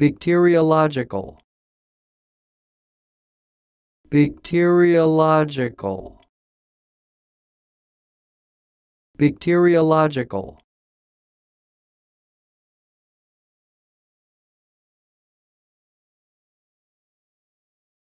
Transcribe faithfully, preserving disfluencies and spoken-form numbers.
Bacteriological. Bacteriological. Bacteriological.